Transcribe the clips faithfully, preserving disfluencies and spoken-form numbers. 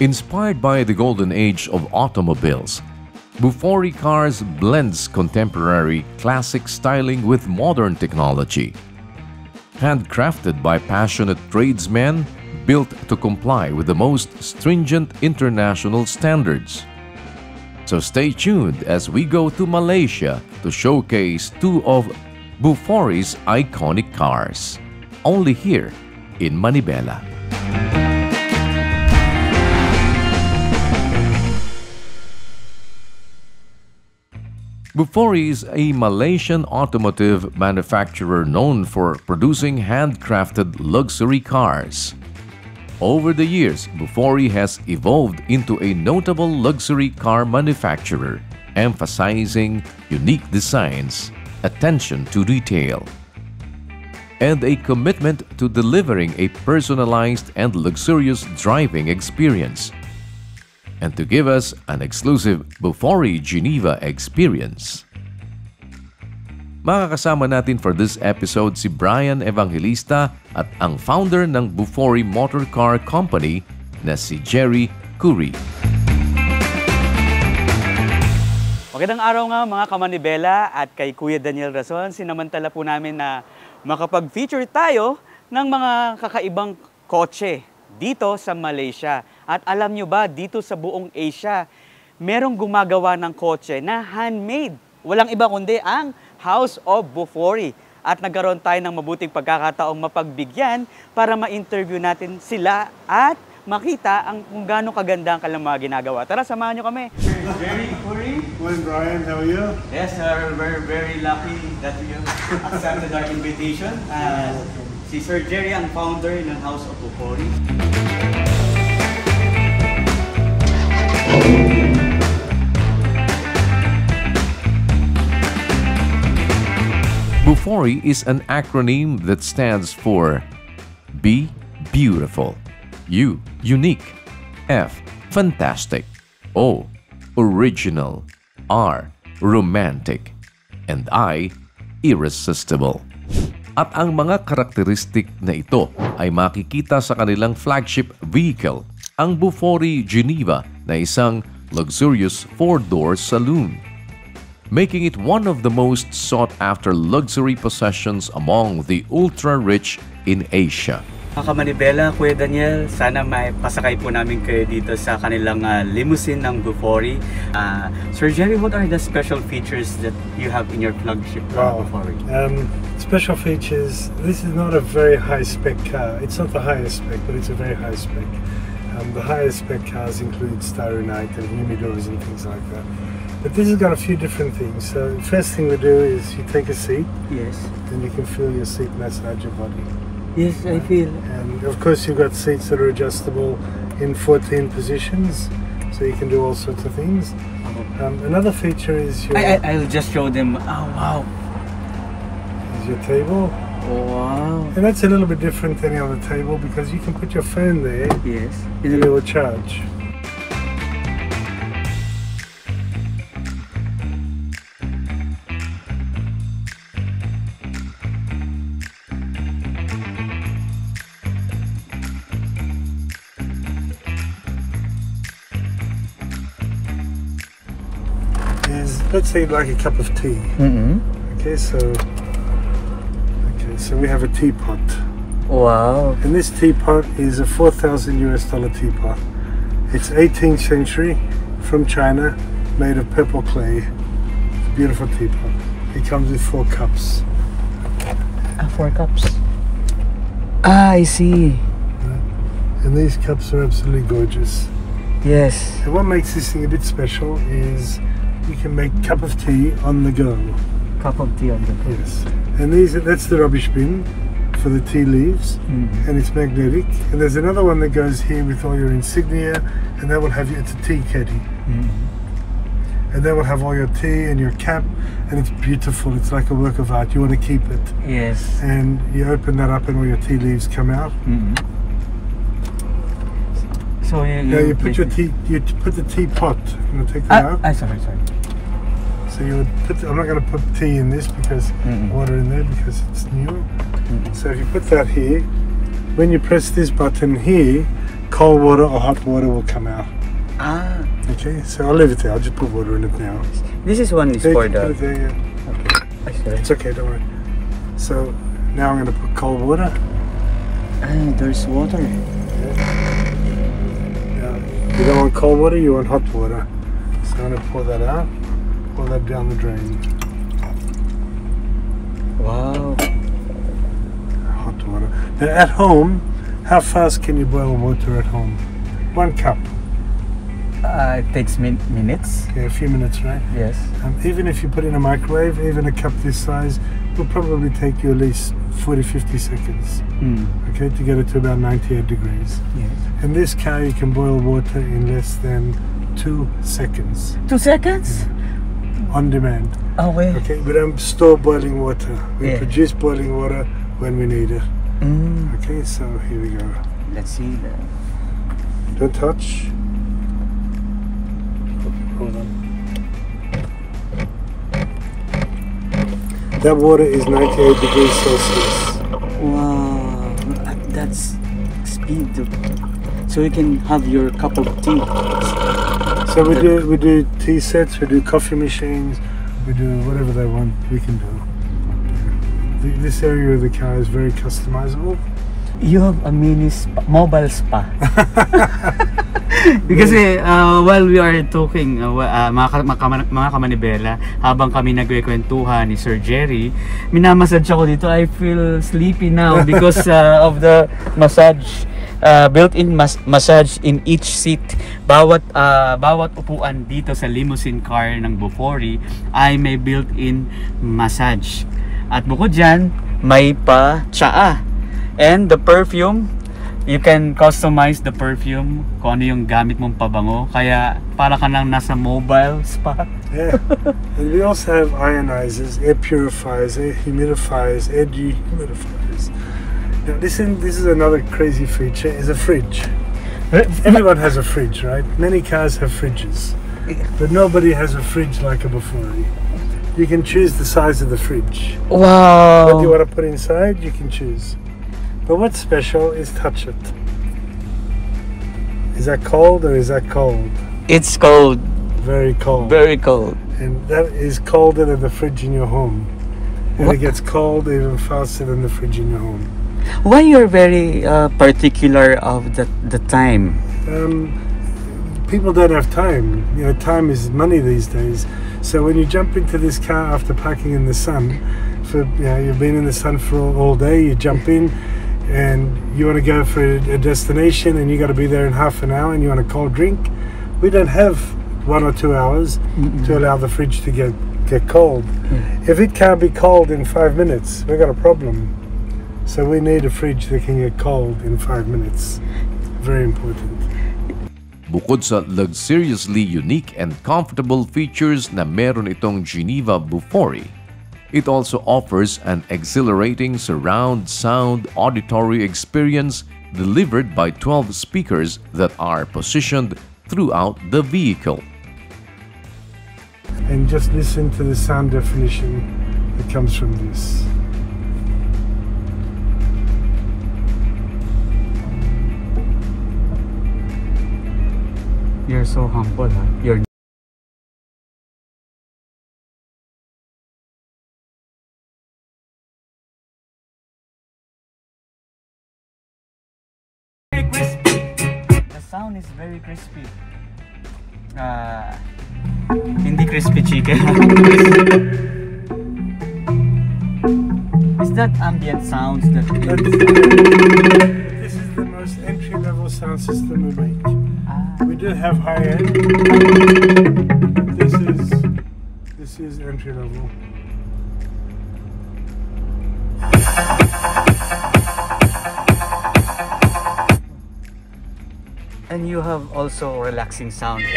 Inspired by the golden age of automobiles, Bufori Cars blends contemporary classic styling with modern technology. Handcrafted by passionate tradesmen, built to comply with the most stringent international standards. So stay tuned as we go to Malaysia to showcase two of Bufori's iconic cars, only here in Manibela. Bufori is a Malaysian automotive manufacturer known for producing handcrafted luxury cars. Over the years, Bufori has evolved into a notable luxury car manufacturer, emphasizing unique designs, attention to detail, and a commitment to delivering a personalized and luxurious driving experience. And to give us an exclusive Bufori Geneva experience, makakasama natin for this episode si Brian Evangelista at ang founder ng Bufori Motor Car Company na si Jerry Curi. Magandang araw nga mga kamanibela at kay Kuya Daniel Razon. Sinamantala po namin na makapag-feature tayo ng mga kakaibang kotse dito sa Malaysia. At alam nyo ba, dito sa buong Asia, merong gumagawa ng kotse na handmade. Walang iba kundi ang House of Bufori. At nagkaroon tayo ng mabuting pagkakataong mapagbigyan para ma-interview natin sila at makita ang kung gaano kaganda ang kanilang mga ginagawa. Tara, samahan nyo kami. Jerry Curi. Good morning, Brian. How are you? Yes, sir. We're very lucky that you accepted our invitation. Uh, si Sir Jerry ang founder ng House of Bufori. Bufori is an acronym that stands for B. Beautiful, U. Unique, F. Fantastic, O. Original, R. Romantic, and I. Irresistible. At ang mga karakteristik na ito ay makikita sa kanilang flagship vehicle, ang Bufori Geneva na isang luxurious four-door saloon, making it one of the most sought-after luxury possessions among the ultra-rich in Asia. Mga kamanibela, Kuya Daniel, sana may pasakay po namin kayo dito sa kanilang uh, limousine ng Bufori. Uh, Sir Jerry, what are the special features that you have in your flagship car, wow. Bufori? Um, special features, this is not a very high-spec car. It's not the highest spec, but it's a very high spec. Um, the highest spec cars include Starronite and humidors and things like that. But this has got a few different things. So the first thing we do is you take a seat. Yes. Then you can feel your seat massage your body. Yes, I feel. And of course you've got seats that are adjustable in fourteen positions, so you can do all sorts of things. Um, another feature is your... I, I, I'll just show them. Oh, wow. Is your table. Oh, wow. And that's a little bit different than the other table because you can put your phone there. Yes. And it will charge. Let's say like a cup of tea. Mm-hmm. Okay, so okay, so we have a teapot. Wow. And this teapot is a four thousand US dollar teapot. It's eighteenth century from China, made of purple clay. It's a beautiful teapot. It comes with four cups. Ah, four cups. Ah, I see. And these cups are absolutely gorgeous. Yes. And what makes this thing a bit special is you can make cup of tea on the go. Cup of tea on the go. Yes. And these, that's the rubbish bin for the tea leaves, mm. and it's magnetic. And there's another one that goes here with all your insignia, and that will have you, it's a tea caddy. Mm. And that will have all your tea and your cap, and it's beautiful. It's like a work of art. You want to keep it. Yes. And you open that up and all your tea leaves come out. Mm. So you, you, now you put your tea, you put the teapot, I'm going to take that ah, out. Ah, sorry, sorry. So you would put, I'm not going to put tea in this because mm-hmm. water in there because it's new. Mm-hmm. So if you put that here, when you press this button here, cold water or hot water will come out. Ah. Okay, so I'll leave it there. I'll just put water in it now. This is one is for the... There, yeah. Okay. It's okay, don't worry. So now I'm going to put cold water. Ah, there's water. Yeah. Yeah. You don't want cold water, you want hot water. So I'm going to pour that out. Pour that down the drain. Wow. Hot water. Now at home, how fast can you boil water at home? One cup. Uh, it takes min minutes. Okay, a few minutes, right? Yes. Um, even if you put in a microwave, even a cup this size, will probably take you at least forty to fifty seconds, mm. okay, to get it to about ninety-eight degrees. Yes. In this car, you can boil water in less than two seconds. Two seconds? Yeah. On demand. Oh, wait. Okay, we don't store boiling water. We yeah. produce boiling water when we need it. Mm. Okay, so here we go. Let's see. That. Don't touch. Hold on. That water is ninety-eight degrees Celsius. Wow, that's speed. So you can have your cup of tea. So we do we do tea sets, we do coffee machines, we do whatever they want. We can do. This area of the car is very customizable. You have a mini spa, mobile spa. Because uh, while we are talking, uh, uh, mga, mga, mga kamanibela, habang kami nagkwentuhan ni Sir Jerry, minamassage ako dito. I feel sleepy now because uh, of the massage, uh, built-in mas massage in each seat. Bawat, uh, bawat upuan dito sa limousine car ng Bufori ay may built-in massage. At bukod dyan, may pa tsaa. And the perfume, you can customize the perfume kung ano yung gamit mong pabango. Kaya para ka nang nasa mobile spa. Yeah. And we also have ionizers, air purifiers, air humidifiers, air dehumidifiers. Now this is, this is another crazy feature, is a fridge. Everyone has a fridge, right? Many cars have fridges. But nobody has a fridge like a Bufori. You can choose the size of the fridge. Wow. What do you want to put inside, you can choose. But what's special is touch it. Is that cold or is that cold? It's cold. Very cold. Very cold. And that is colder than the fridge in your home. And what? It gets cold even faster than the fridge in your home. Why you're very uh, particular of the, the time? Um, people don't have time. You know, time is money these days. So when you jump into this car after parking in the sun, for, you know, you've been in the sun for all, all day, you jump in, and you want to go for a destination and you got to be there in half an hour and you want a cold drink, we don't have one or two hours Mm-mm. to allow the fridge to get, get cold. Mm. If it can't be cold in five minutes, we've got a problem. So we need a fridge that can get cold in five minutes. Very important. Bukod sa luxuriously unique and comfortable features na meron itong Geneva Bufori, it also offers an exhilarating surround sound auditory experience delivered by twelve speakers that are positioned throughout the vehicle. And just listen to the sound definition that comes from this. You're so humble, huh? You're sound is very crispy. Uh, hindi crispy chicken. Is that ambient sounds that it is? This is the most entry-level sound system we make. Ah. We do have high-end. This is this is entry-level. And you have also relaxing sound. I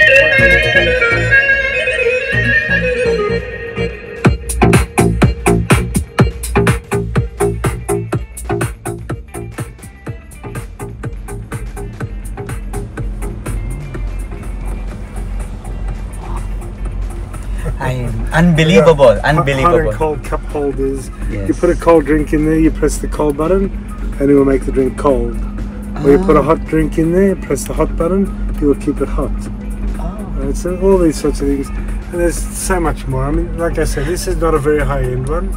am unbelievable, unbelievable. Hot and cold cup holders. Yes. You put a cold drink in there, you press the cold button, and it will make the drink cold. Or you put a hot drink in there, press the hot button, it will keep it hot. Oh. Right, so all these sorts of things. And there's so much more. I mean, like I said, this is not a very high-end one.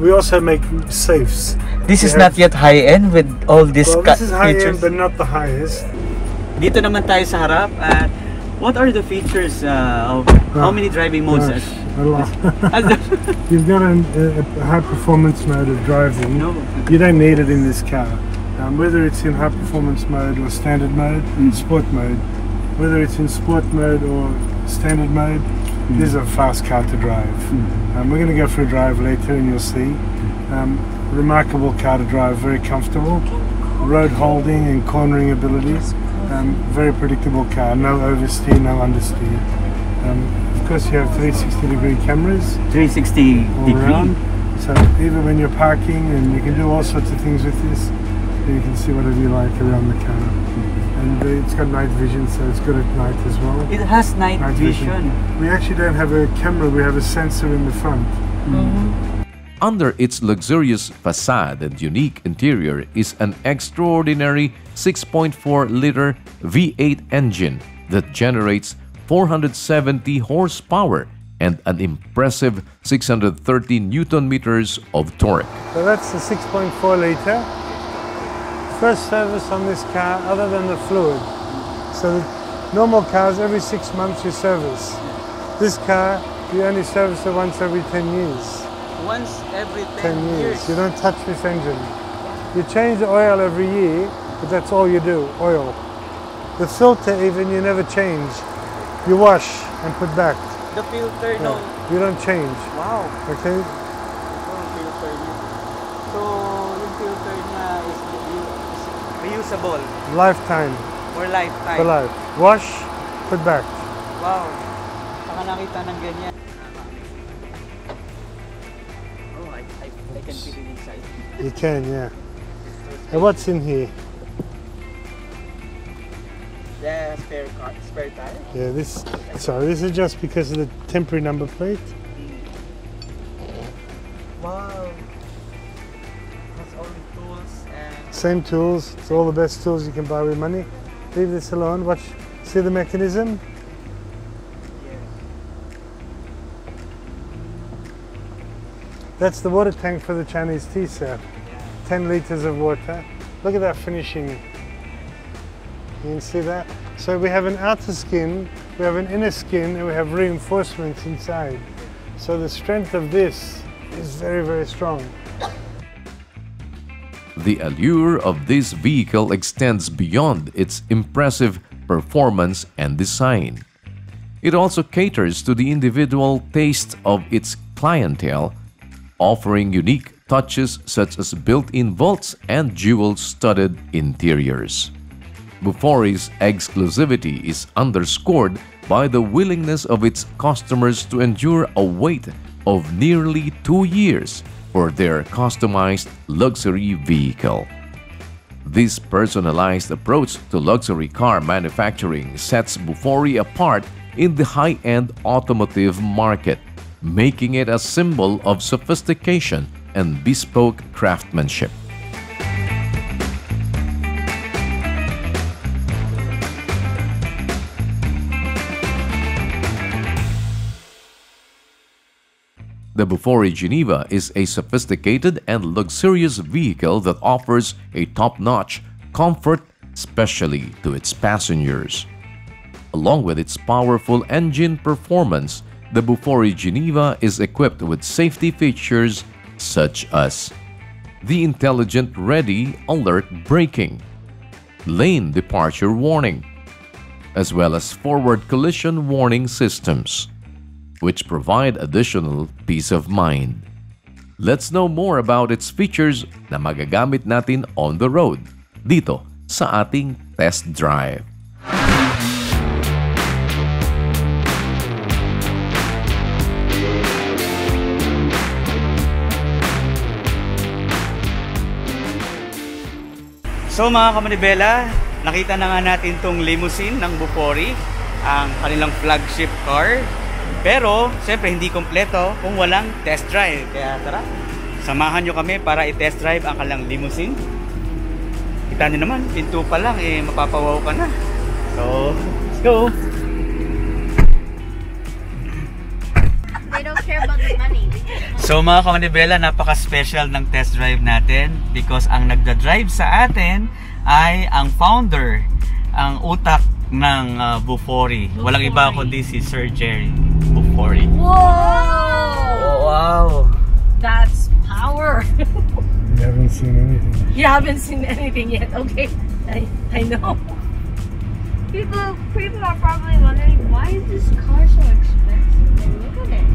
We also make safes. This we is have, not yet high-end with all these well, this is high-end but not the highest. Dito naman tayo sa harap. At what are the features uh, of how many driving modes? Gosh, a lot. You've got a, a high-performance mode of driving. No. You don't need it in this car. Um, whether it's in high performance mode or standard mode, mm. sport mode, whether it's in sport mode or standard mode, mm. this is a fast car to drive. Mm. Um, we're going to go for a drive later and you'll see. Um, remarkable car to drive, very comfortable, road holding and cornering abilities, um, very predictable car, no oversteer, no understeer. Um, of course you have three sixty degree cameras, three sixty all degree. Around, so even when you're parking, and you can do all sorts of things with this. You can see whatever you like around the car, and it's got night vision, so it's good at night as well. It has night, night vision. vision. We actually don't have a camera; we have a sensor in the front. Mm-hmm. Under its luxurious facade and unique interior is an extraordinary six point four liter V eight engine that generates four hundred seventy horsepower and an impressive six hundred thirty newton meters of torque. So that's the six point four liter. First service on this car other than the fluid. So the normal cars, every six months you service. This car, you only service it once every ten years. Once every ten, ten years. years. You don't touch this engine. You change the oil every year, but that's all you do, oil. The filter even, you never change. You wash and put back. The filter, no. no. You don't change. Wow. Okay? Lifetime. Or lifetime. For life. Wash, put back. Wow. Saka nakita ng ganyan. Oh, I, I, I can fit it inside. You can, yeah. And what's in here? The spare car, spare tire. Yeah, this, sorry, this is just because of the temporary number plate. Wow. Same tools, it's all the best tools you can buy with money. Leave this alone, watch, see the mechanism? Yeah. That's the water tank for the Chinese tea, sir. Yeah. ten litres of water. Look at that finishing. You can see that? So we have an outer skin, we have an inner skin, and we have reinforcements inside. So the strength of this is very, very strong. The allure of this vehicle extends beyond its impressive performance and design. It also caters to the individual taste of its clientele, offering unique touches such as built-in vaults and jewel-studded interiors. Bufori's exclusivity is underscored by the willingness of its customers to endure a wait of nearly two years for their customized luxury vehicle. This personalized approach to luxury car manufacturing sets Bufori apart in the high-end automotive market, making it a symbol of sophistication and bespoke craftsmanship. The Bufori Geneva is a sophisticated and luxurious vehicle that offers a top-notch comfort, especially to its passengers. Along with its powerful engine performance, the Bufori Geneva is equipped with safety features such as the intelligent ready alert braking, lane departure warning, as well as forward collision warning systems, which provide additional peace of mind. Let's know more about its features na magagamit natin on the road dito sa ating test drive. So mga kamanibela, nakita na nga natin tong limousine ng Bufori, ang kanilang flagship car. Pero, siyempre, hindi kompleto kung walang test drive. Kaya tara, samahan nyo kami para i-test drive ang kanilang limousine. Kita Kita nyo naman, pinto pa lang eh, mapapawaw ka na. So, let's go! They don't care about the money. So mga ka-Manibela, napaka-special ng test drive natin because ang nagda-drive sa atin ay ang founder, ang utak ng uh, Bufori. Bufori. Walang iba kundi si Sir Jerry Bufori. Wow! Oh, wow! That's power! You haven't seen anything. You haven't seen anything yet. Okay, I, I know. People, people are probably wondering, why is this car so expensive? And look at it.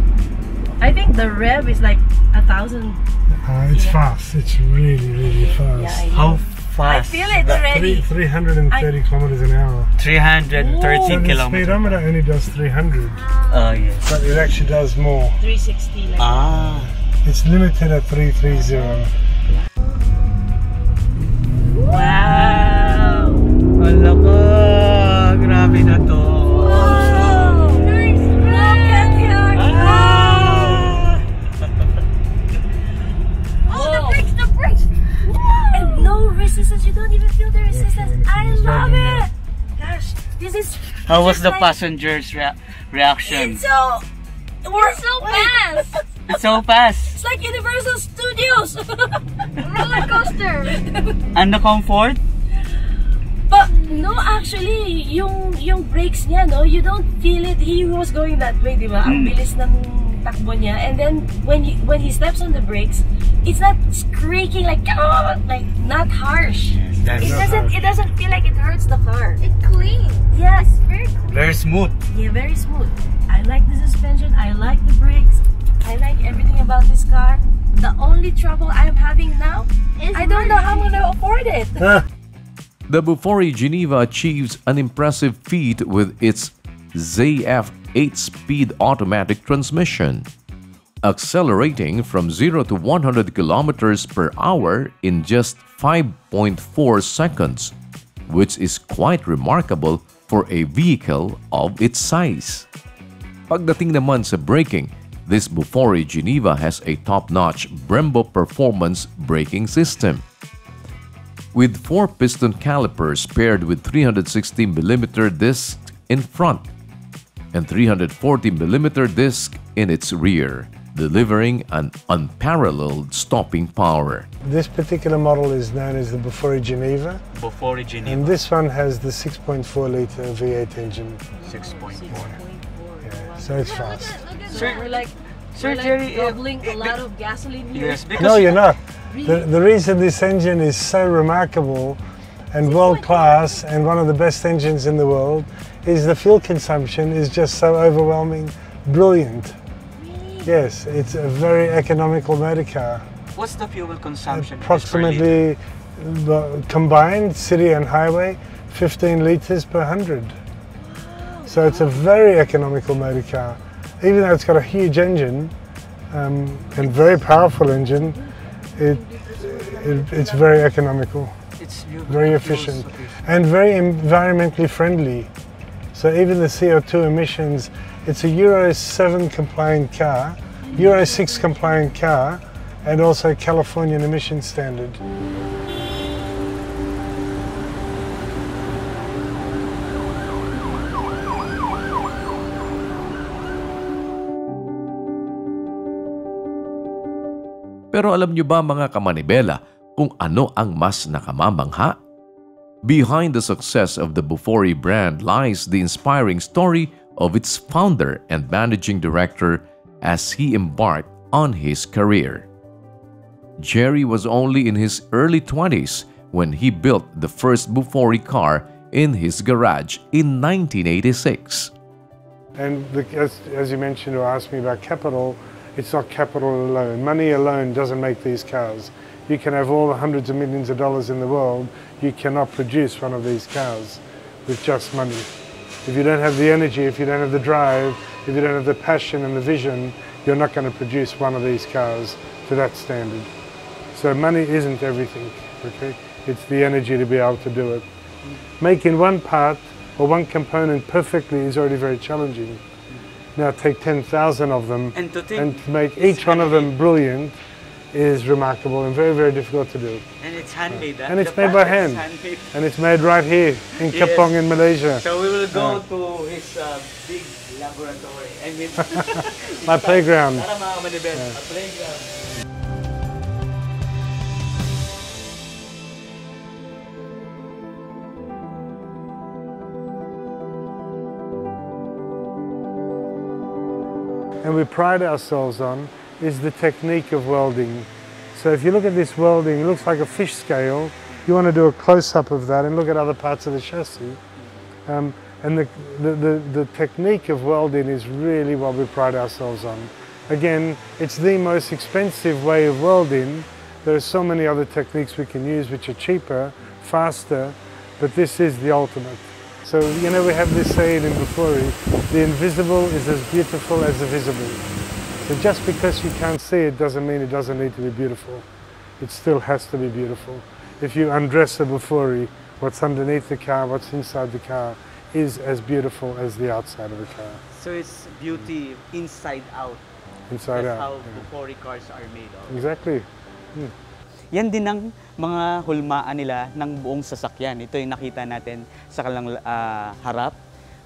I think the rev is like a thousand. Uh, it's yeah. fast. It's really, really fast. Yeah, How fast? I feel it already. three hundred thirty I... kilometers an hour. three hundred thirty kilometers. Speedometer only does three hundred. Oh yes. But it actually does more. three sixty. Like ah. It's limited at three thirty. Wow! Wala ko! Grabe na to! Wow! Nice! Look at your car! Oh, the brakes! The brakes! Wow. And no resistance! You don't even feel the resistance! I love it! Gosh! This is... How was the like, passengers' rea reaction? It's so... We're so fast! It's so fast! It's like Universal Studios! Roller coaster! And the comfort? But no, actually, yung, yung brakes niya, no? You don't feel it. He was going that way, di ba? Mm. Ang bilis ng takbo niya. And then, when he, when he steps on the brakes, it's not squeaking like, oh, like, not harsh. Yes, it, doesn't, harsh. It doesn't feel like it hurts the car. It's clean. Yes, it's very clean. Very smooth. Yeah, very smooth. I like the suspension, I like the brakes, I like everything about this car. The only trouble I'm having now is I don't know how I'm going to afford it. The Bufori Geneva achieves an impressive feat with its Z F eight-speed automatic transmission, accelerating from zero to one hundred kilometers per hour in just five point four seconds, which is quite remarkable for a vehicle of its size. Pagdating naman sa braking, this Bufori Geneva has a top-notch Brembo performance braking system. With four piston calipers paired with three hundred sixty millimeter disc in front and three hundred forty millimeter disc in its rear, delivering an unparalleled stopping power. This particular model is known as the Bufori Geneva. Bufori Geneva. And this one has the six point four liter V eight engine. six point four. So it's yeah, fast. Look at, look at Sir, we're like, Sir we're like Jerry, doubling it, a lot of gasoline here. Yes, no, you're not. Really? The, the reason this engine is so remarkable and world-class and one of the best engines in the world is the fuel consumption is just so overwhelming, brilliant. Really? Yes, it's a very economical motor car. What's the fuel consumption? Approximately, the combined city and highway, fifteen litres per hundred. So it's a very economical motor car. Even though it's got a huge engine um, and very powerful engine, it, it, it's very economical, it's very efficient and very environmentally friendly. So even the C O two emissions, it's a Euro seven compliant car, Euro six compliant car and also Californian emission standard. Pero alam nyo ba mga ka-Manibela kung ano ang mas nakamamangha? Behind the success of the Bufori brand lies the inspiring story of its founder and managing director as he embarked on his career. Jerry was only in his early twenties when he built the first Bufori car in his garage in nineteen eighty-six. And the, as, as you mentioned or asked me about capital, it's not capital alone. Money alone doesn't make these cars. You can have all the hundreds of millions of dollars in the world. You cannot produce one of these cars with just money. If you don't have the energy, if you don't have the drive, if you don't have the passion and the vision, you're not going to produce one of these cars to that standard. So money isn't everything, okay? It's the energy to be able to do it. Making one part or one component perfectly is already very challenging. Now take ten thousand of them and to, and to make each one of them brilliant is remarkable and very, very difficult to do. And it's handmade. Yeah. And it's made by hand. Handmade. And it's made right here in yes. Kepong in Malaysia. So we will go yeah. to his uh, big laboratory. I mean, my playground. Yeah. My playground. And we pride ourselves on is the technique of welding. So if you look at this welding, it looks like a fish scale. You want to do a close-up of that and look at other parts of the chassis. Um, and the, the, the, the technique of welding is really what we pride ourselves on. Again, it's the most expensive way of welding. There are so many other techniques we can use which are cheaper, faster, but this is the ultimate. So, you know, we have this saying in Bufori, the invisible is as beautiful as the visible. So just because you can't see it doesn't mean it doesn't need to be beautiful. It still has to be beautiful. If you undress a Bufori, what's underneath the car, what's inside the car, is as beautiful as the outside of the car. So it's beauty inside out. Inside That's out. That's how yeah. Bufori cars are made of. Exactly. Mm. Yan din ang mga hulmaan nila ng buong sasakyan. Ito yung nakita natin sa kalang uh, harap.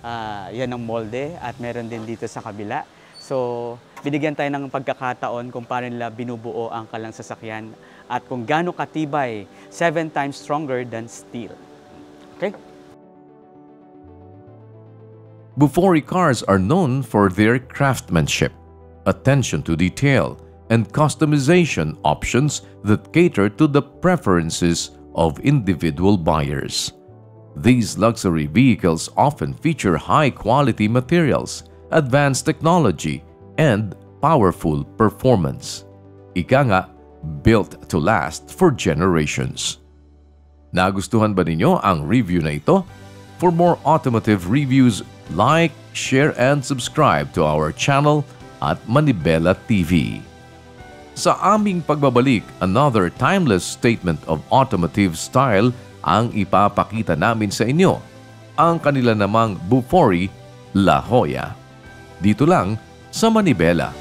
Uh, yan ang molde at meron din dito sa kabila. So, binigyan tayo ng pagkakataon kung paano nila binubuo ang kalang sasakyan at kung gaano katibay, seven times stronger than steel. Okay? Bufori cars are known for their craftsmanship, attention to detail, and customization options that cater to the preferences of individual buyers. These luxury vehicles often feature high-quality materials, advanced technology, and powerful performance. Ika nga, built to last for generations. Nagustuhan ba ninyo ang review na ito? For more automotive reviews, like, share, and subscribe to our channel at Manibela T V. Sa aming pagbabalik, another timeless statement of automotive style ang ipapakita namin sa inyo, ang kanila namang Bufori La Jolla. Dito lang sa Manibela.